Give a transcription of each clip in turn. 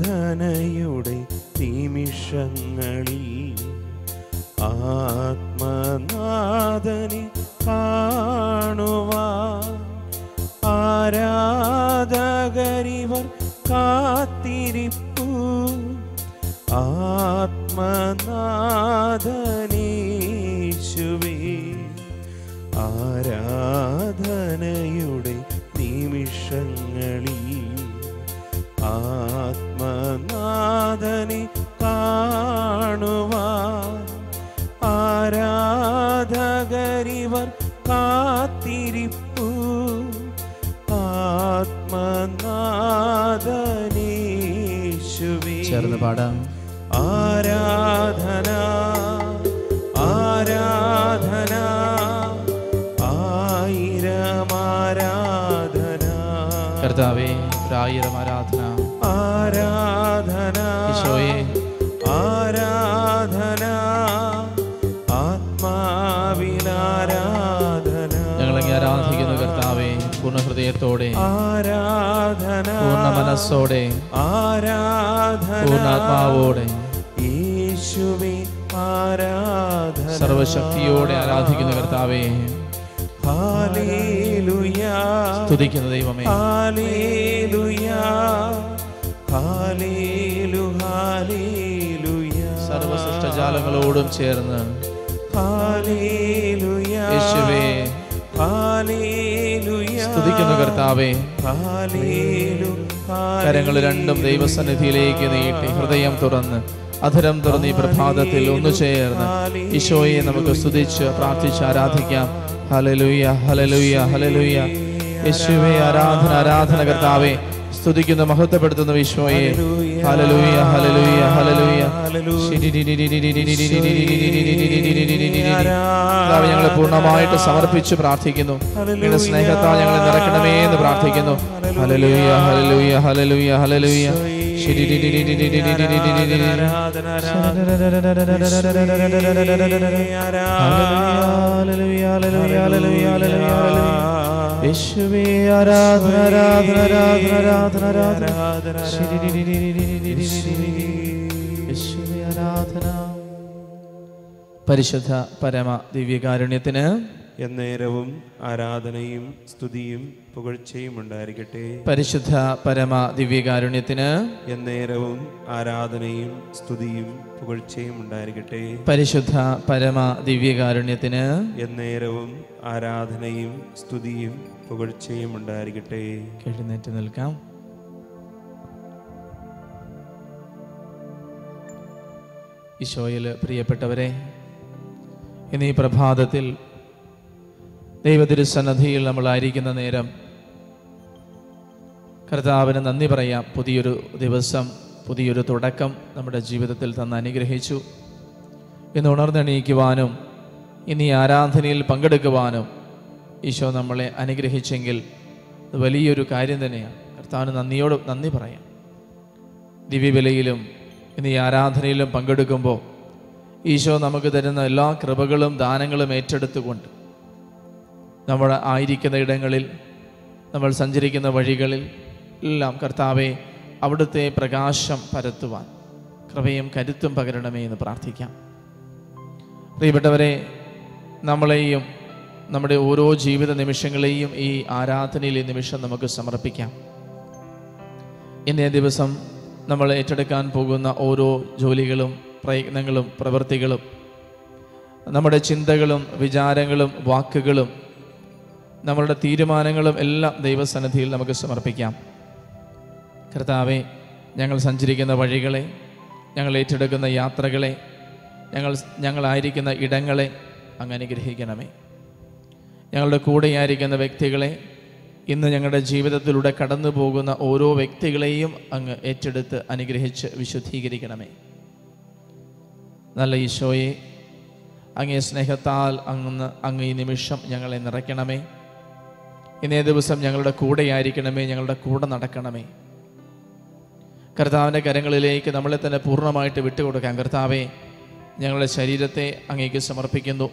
ആരാധനയുടെ നിമിഷങ്ങളിൽ ആത്മനാഥനെ കാണുവാൻ ആരാധകരിവർ കാത്തിരിപ്പു. ആത്മനാഥനേശുവേ ആരാധനയുടെ നിമിഷങ്ങളിൽ ആത്മനാഥനെ കാണുവാൻ ആരാധകരിവർ കാത്തിരിപ്പു. ആത്മനാഥനേശുവേ ചേർന്ന് പാടാം. ആരാധന ആരാധന ആയിരം ആരാധന കർത്താവേ ആയിരം ആരാധന ആരാധന ഈശോയെ ആരാധന ആത്മാവിനാരാധന ഞങ്ങളെ ആരാധിക്കുന്നു കർത്താവേ പൂർണ്ണ ഹൃദയത്തോടെ ആരാധന പൂർണ്ണ മനസ്സോടെ ആരാധന പൂർണ്ണാത്മാവോടെ യേശുവേ ആരാധന സർവശക്തിയോടെ ആരാധിക്കുന്നു കർത്താവേ ഹല്ലേലൂയാ സ്തുതിക്കുന്ന ദൈവമേ ഹല്ലേലൂയാ ഹല്ലേലൂയാ സർവസൃഷ്ടജാലങ്ങളോടും ചേർന്ന് ഹല്ലേലൂയാ യേശുവേ ഹല്ലേലൂയാ സ്തുതിക്കുന്ന കർത്താവേ ഹല്ലേലൂയാ കരങ്ങൾ രണ്ടും ദൈവസന്നിധിയിലേക്ക് നീട്ടി ഹൃദയം തുറന്ന് അധരം തുറന്ന് ഈ പ്രഭാതത്തിൽ ഒന്നു ചേർന്ന് ഈശോയെ നമുക്ക് സ്തുതിച്ച് പ്രാർത്ഥിച്ച് ആരാധിക്കാം. ഹല്ലേലൂയ ഹല്ലേലൂയ ഹല്ലേലൂയ യേശുവേ ആരാധന ആരാധന കർത്താവേ സ്തുതിക്കുന്നു മഹത്വപ്പെടുത്തുന്നു ഈശോയെ. ഹല്ലേലൂയ ഹല്ലേലൂയ ഹല്ലേലൂയ കർത്താവേ ഞങ്ങളെ പൂർണ്ണമായിട്ട് സമർപ്പിച്ച് പ്രാർത്ഥിക്കുന്നു. നിങ്ങളുടെ സ്നേഹത്താൽ ഞങ്ങളെ നിറയ്ക്കണമേ എന്ന് പ്രാർത്ഥിക്കുന്നു. ഹല്ലേലൂയ ഹല്ലേലൂയ ഹല്ലേലൂയ ഹല്ലേലൂയ യേശുവേ ആരാധന ആരാധന ആരാധന ആരാധന ആരാധന യേശുവേ ആരാധന. പരിശുദ്ധ പരമ ദിവ്യകാരുണ്യത്തിന് എന്നേരവും ആരാധനയും സ്തുതിയും പുകഴ്ചയും ഉണ്ടായിരിക്കട്ടെ. പരിശുദ്ധ പരമ ദിവ്യകാരുണ്യത്തിന് എന്നേരവും ആരാധനയും സ്തുതിയും പുകഴ്ചയും ഉണ്ടായിരിക്കട്ടെ. പരിശുദ്ധ പരമ ദിവ്യകാരുണ്യത്തിന് എന്നേരവും ആരാധനയും സ്തുതിയും പുകഴ്ചയും ഉണ്ടായിരിക്കട്ടെ. എഴുന്നേറ്റ് നിൽക്കാം. ഈശോയിൽ പ്രിയപ്പെട്ടവരെ, ഇന്ന് ഈ പ്രഭാതത്തിൽ ദൈവതിരുസന്നിധിയിൽ നമ്മളായിരിക്കുന്ന നേരം കർത്താവിന് നന്ദി പറയാം. പുതിയൊരു ദിവസം, പുതിയൊരു തുടക്കം നമ്മുടെ ജീവിതത്തിൽ തന്ന് അനുഗ്രഹിച്ചു. ഇന്ന് ഉണർന്നെണീക്കുവാനും ഇന്ന് ഈ ആരാധനയിൽ പങ്കെടുക്കുവാനും ഈശോ നമ്മളെ അനുഗ്രഹിച്ചെങ്കിൽ അത് വലിയൊരു കാര്യം തന്നെയാണ്. കർത്താവിന് നന്ദി പറയാം. ദിവ്യബലിയിലും ഇന്ന് ഈ ആരാധനയിലും പങ്കെടുക്കുമ്പോൾ ഈശോ നമുക്ക് തരുന്ന എല്ലാ കൃപകളും ദാനങ്ങളും ഏറ്റെടുത്തുകൊണ്ട് നമ്മൾ ആയിരിക്കുന്ന ഇടങ്ങളിൽ, നമ്മൾ സഞ്ചരിക്കുന്ന വഴികളിൽ എല്ലാം കർത്താവെ അവിടുത്തെ പ്രകാശം പരത്തുവാൻ കൃപയും കരുത്തും പകരണമേ എന്ന് പ്രാർത്ഥിക്കാം. പ്രിയപ്പെട്ടവരെ, നമ്മളെയും നമ്മുടെ ഓരോ ജീവിത നിമിഷങ്ങളെയും ഈ ആരാധനയിൽ ഈ നിമിഷം നമുക്ക് സമർപ്പിക്കാം. ഇന്നേ ദിവസം നമ്മൾ ഏറ്റെടുക്കാൻ പോകുന്ന ഓരോ ജോലികളും പ്രയത്നങ്ങളും പ്രവൃത്തികളും നമ്മുടെ ചിന്തകളും വിചാരങ്ങളും വാക്കുകളും നമ്മളുടെ തീരുമാനങ്ങളും എല്ലാം ദൈവസന്നിധിയിൽ നമുക്ക് സമർപ്പിക്കാം. കർത്താവെ, ഞങ്ങൾ സഞ്ചരിക്കുന്ന വഴികളെ, ഞങ്ങൾ ഏറ്റെടുക്കുന്ന യാത്രകളെ, ഞങ്ങളായിരിക്കുന്ന ഇടങ്ങളെ അങ്ങ് അനുഗ്രഹിക്കണമേ. ഞങ്ങളുടെ കൂടെയായിരിക്കുന്ന വ്യക്തികളെ, ഇന്ന് ഞങ്ങളുടെ ജീവിതത്തിലൂടെ കടന്നു പോകുന്ന ഓരോ വ്യക്തികളെയും അങ്ങ് ഏറ്റെടുത്ത് അനുഗ്രഹിച്ച് വിശുദ്ധീകരിക്കണമേ. നല്ല ഈശോയെ, അങ്ങേ സ്നേഹത്താൽ അങ്ങ് ഈ നിമിഷം ഞങ്ങളെ നിറയ്ക്കണമേ. ഇന്നേ ദിവസം ഞങ്ങളുടെ കൂടെയായിരിക്കണമേ, ഞങ്ങളുടെ കൂടെ നടക്കണമേ. കർത്താവിൻ്റെ കരങ്ങളിലേക്ക് നമ്മളെ തന്നെ പൂർണ്ണമായിട്ട് വിട്ടുകൊടുക്കാം. കർത്താവെ, ഞങ്ങളുടെ ശരീരത്തെ അങ്ങേക്ക് സമർപ്പിക്കുന്നു.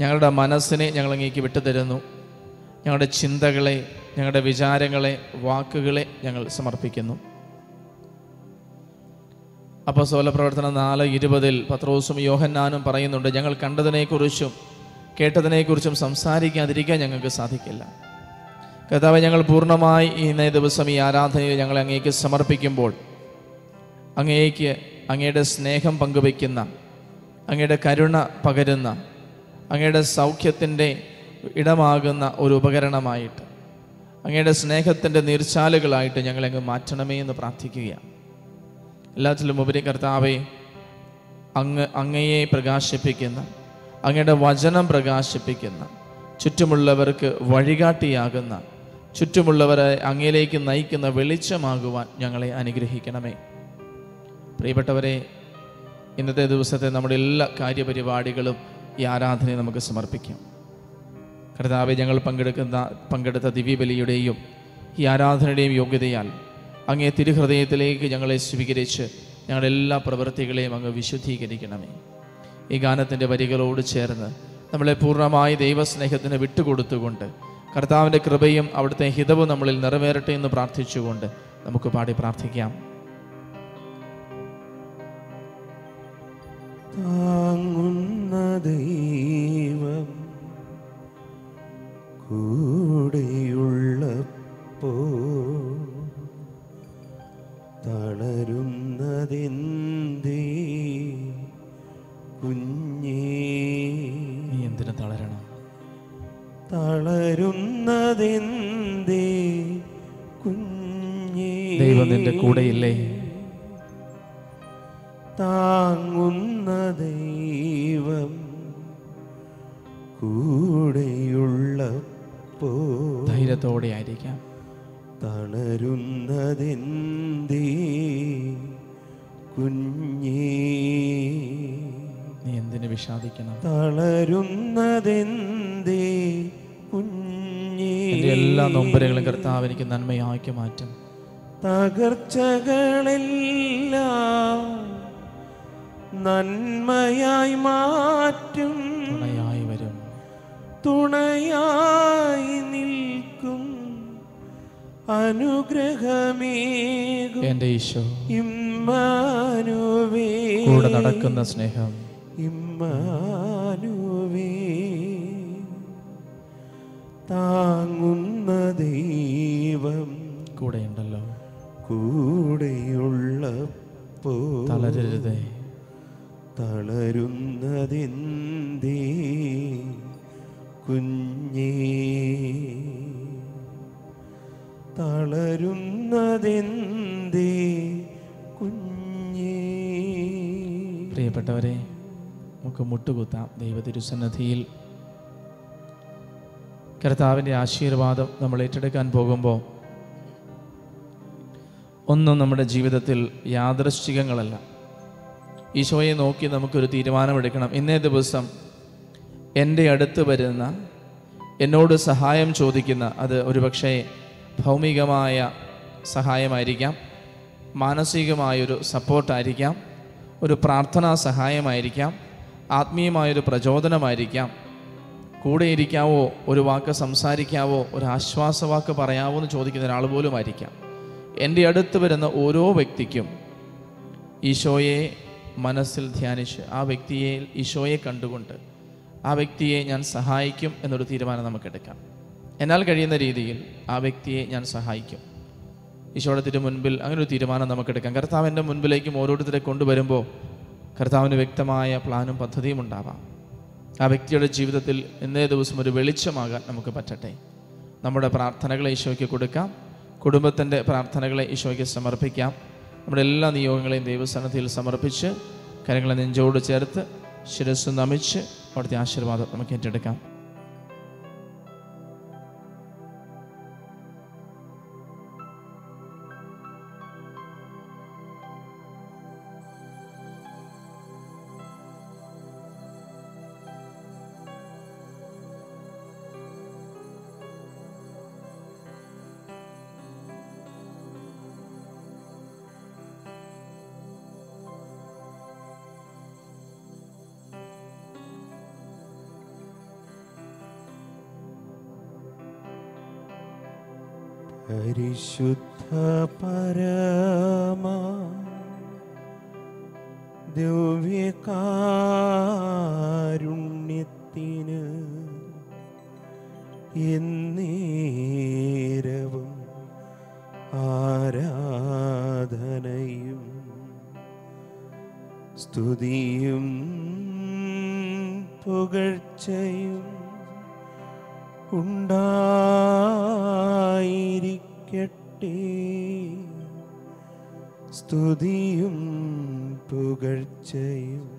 ഞങ്ങളുടെ മനസ്സിനെ ഞങ്ങൾ അങ്ങേക്ക് വിട്ടുതരുന്നു. ഞങ്ങളുടെ ചിന്തകളെ, ഞങ്ങളുടെ വിചാരങ്ങളെ, വാക്കുകളെ ഞങ്ങൾ സമർപ്പിക്കുന്നു. അപ്പോസ്തല പ്രവർത്തനം 4:20 പത്രോസും യോഹന്നാനും പറയുന്നുണ്ട്, ഞങ്ങൾ കണ്ടതിനെക്കുറിച്ചും കേട്ടതിനെക്കുറിച്ചും സംസാരിക്കാതിരിക്കാൻ ഞങ്ങൾക്ക് സാധിക്കില്ല. കർത്താവേ, ഞങ്ങൾ പൂർണ്ണമായി ഇന്നേ ദിവസം ഈ ആരാധനയിൽ ഞങ്ങൾ അങ്ങേക്ക് സമർപ്പിക്കുമ്പോൾ, അങ്ങേക്ക് അങ്ങയുടെ സ്നേഹം പങ്കുവയ്ക്കുന്ന, അങ്ങയുടെ കരുണ പകരുന്ന, അങ്ങയുടെ സൗഖ്യത്തിൻ്റെ ഇടമാകുന്ന ഒരു ഉപകരണമായിട്ട്, അങ്ങയുടെ സ്നേഹത്തിൻ്റെ നീർച്ചാലുകളായിട്ട് ഞങ്ങളെങ്ങ് മാറ്റണമേ എന്ന് പ്രാർത്ഥിക്കുകയാണ്. എല്ലാറ്റിലും ഉപരി കർത്താവേ, അങ്ങയെ പ്രകാശിപ്പിക്കുന്ന, അങ്ങയുടെ വചനം പ്രകാശിപ്പിക്കുന്ന, ചുറ്റുമുള്ളവർക്ക് വഴികാട്ടിയാകുന്ന, ചുറ്റുമുള്ളവരെ അങ്ങയിലേക്ക് നയിക്കുന്ന വെളിച്ചമാകുവാൻ ഞങ്ങളെ അനുഗ്രഹിക്കണമേ. പ്രിയപ്പെട്ടവരെ, ഇന്നത്തെ ദിവസത്തെ നമ്മുടെ എല്ലാ കാര്യപരിപാടികളും ഈ ആരാധനയെ നമുക്ക് സമർപ്പിക്കാം. കർത്താവെ, ഞങ്ങൾ പങ്കെടുത്ത ദിവ്യബലിയുടെയും ഈ ആരാധനയുടെയും യോഗ്യതയാൽ അങ്ങേ തിരുഹൃദയത്തിലേക്ക് ഞങ്ങളെ സ്വീകരിച്ച് ഞങ്ങളുടെ എല്ലാ പ്രവൃത്തികളെയും അങ്ങ് വിശുദ്ധീകരിക്കണമേ. ഈ ഗാനത്തിൻ്റെ വരികളോട് ചേർന്ന് നമ്മളെ പൂർണ്ണമായി ദൈവസ്നേഹത്തിന് വിട്ടുകൊടുത്തുകൊണ്ട്, കർത്താവിൻ്റെ കൃപയും അവിടുത്തെ ഹിതവും നമ്മളിൽ നിറവേറട്ടെ എന്ന് പ്രാർത്ഥിച്ചുകൊണ്ട് നമുക്ക് പാടി പ്രാർത്ഥിക്കാം. താങ്ങുന്ന ദൈവം കൂടെയുള്ളപ്പോ തളരുന്നതെന്തേ കുഞ്ഞേ? നീ എന്തിനു തളരണം? തളരുന്നതെന്തേ കുഞ്ഞേ? ദൈവം നിന്റെ കൂടെയില്ലേ? താങ്ങുന്ന ദൈവം കൂടെയുള്ളപ്പോ ധൈര്യത്തോടെ ആയിരിക്കാം. തളരുന്നതെന്തേ കുഞ്ഞേ? നീ എന്തിനു വിഷാദിക്കണം? തളരുന്നതെന്തേ കുഞ്ഞേ? എല്ലാ നൊമ്പരങ്ങളും കർത്താവ് എനിക്ക് നന്മയാക്കി മാറ്റും. തകർച്ചകളെല്ലാം നന്മയായി മാറ്റും. തുണയായി വരും, തുണയായി നിൽക്കും അനുഗ്രഹമേകും എന്റെ ഈശോ. ഇമ്മാനുവേ, കൂടെ നടക്കുന്ന സ്നേഹം. ഇമ്മാനുവേ, താങ്ങുന്ന ദൈവം കൂടെയുണ്ടല്ലോ. കൂടെയുള്ളപ്പോ തളരരുതേ. തളരുന്നതെന്തേ കുഞ്ഞേ? തളരുന്നതെന്തേ കുഞ്ഞേ? പ്രിയപ്പെട്ടവരെ, നമുക്ക് മുട്ടുകുത്താം ദൈവതിരുസന്നിധിയിൽ. കർത്താവിൻ്റെ ആശീർവാദം നമ്മൾ ഏറ്റെടുക്കാൻ പോകുമ്പോൾ ഒന്നും നമ്മുടെ ജീവിതത്തിൽ യാദൃശ്ചികങ്ങളല്ല. ഈശോയെ നോക്കി നമുക്കൊരു തീരുമാനമെടുക്കണം. ഇന്നേ ദിവസം എൻ്റെ അടുത്ത് വരുന്ന, എന്നോട് സഹായം ചോദിക്കുന്ന, അത് ഒരുപക്ഷേ ഭൗമികമായ സഹായമായിരിക്കാം, മാനസികമായൊരു സപ്പോർട്ടായിരിക്കാം, ഒരു പ്രാർത്ഥനാ സഹായമായിരിക്കാം, ആത്മീയമായൊരു പ്രചോദനമായിരിക്കാം, കൂടെ ഇരിക്കാവോ, ഒരു വാക്ക് സംസാരിക്കാവോ, ഒരു ആശ്വാസവാക്ക് പറയാവോ എന്ന് ചോദിക്കുന്ന ഒരാൾ പോലും ആയിരിക്കാം. എൻ്റെ അടുത്ത് വരുന്ന ഓരോ വ്യക്തിക്കും ഈശോയെ മനസ്സിൽ ധ്യാനിച്ച്, ആ വ്യക്തിയെ ഈശോയെ കണ്ടുകൊണ്ട്, ആ വ്യക്തിയെ ഞാൻ സഹായിക്കും എന്നൊരു തീരുമാനം നമുക്കെടുക്കാം. എന്നാൽ കഴിയുന്ന രീതിയിൽ ആ വ്യക്തിയെ ഞാൻ സഹായിക്കും ഈശോയുടെ തിരുമുൻപിൽ. അങ്ങനൊരു തീരുമാനം നമുക്കെടുക്കാം. കർത്താവിൻ്റെ മുൻപിലേക്കും ഓരോരുത്തരെ കൊണ്ടുവരുമ്പോൾ കർത്താവിന് വ്യക്തമായ പ്ലാനും പദ്ധതിയും ഉണ്ടാവാം. ആ വ്യക്തിയുടെ ജീവിതത്തിൽ ഇന്നേ ദിവസം ഒരു വെളിച്ചമാകാൻ നമുക്ക് പറ്റട്ടെ. നമ്മുടെ പ്രാർത്ഥനകളെ ഈശോയ്ക്ക് കൊടുക്കാം. കുടുംബത്തിൻ്റെ പ്രാർത്ഥനകളെ ഈശോയ്ക്ക് സമർപ്പിക്കാം. നമ്മുടെ എല്ലാ നിയോഗങ്ങളെയും ദൈവസന്നിധിയിൽ സമർപ്പിച്ച് കാര്യങ്ങളെ നെഞ്ചോട് ചേർത്ത് ശിരസ് നമിച്ച് അവിടുത്തെ ആശീർവാദം നമുക്ക് ഏറ്റെടുക്കാം. പരിശുദ്ധ പരമ ദിവ്യകാരുണ്യത്തിനു എന്നേരവും ആരാധനയും സ്തുതിയും പുകഴ്ചയും ഉണ്ടായിരിക്കട്ടെ. സ്തുതിയും പുകഴ്ചയും